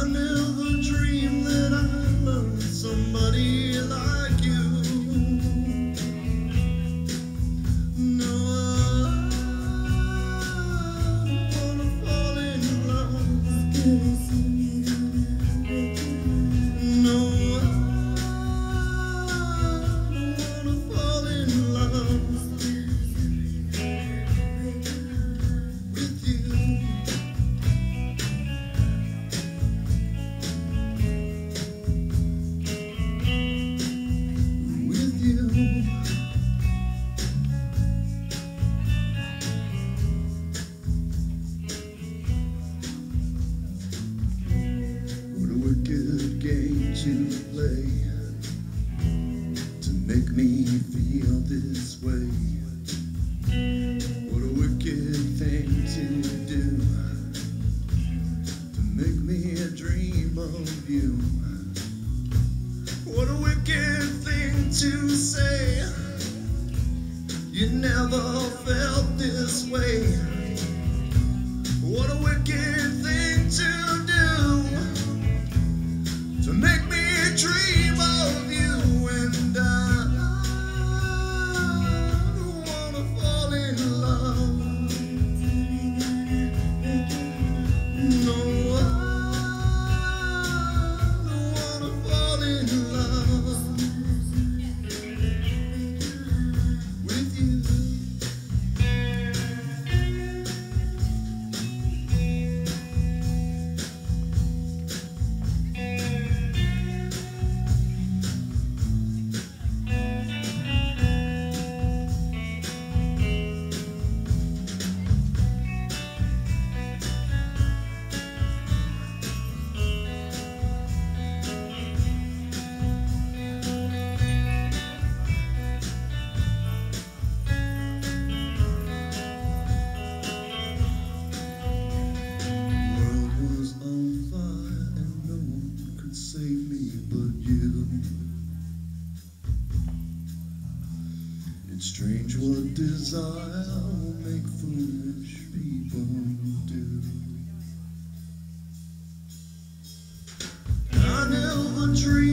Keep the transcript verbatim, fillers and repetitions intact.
I never dreamed that I loved somebody like you. No, I don't wanna fall in love. No, I don't wanna fall in love with you. Good game to play to make me feel this way. What a wicked thing to do to make me a dream of you. What a wicked thing to say. You never felt this way. What a wicked thing to do to make me a dream of you. And I don't wanna fall in love. No, I don't wanna fall in love with you. It's strange what desire will make foolish people do. I never dreamed.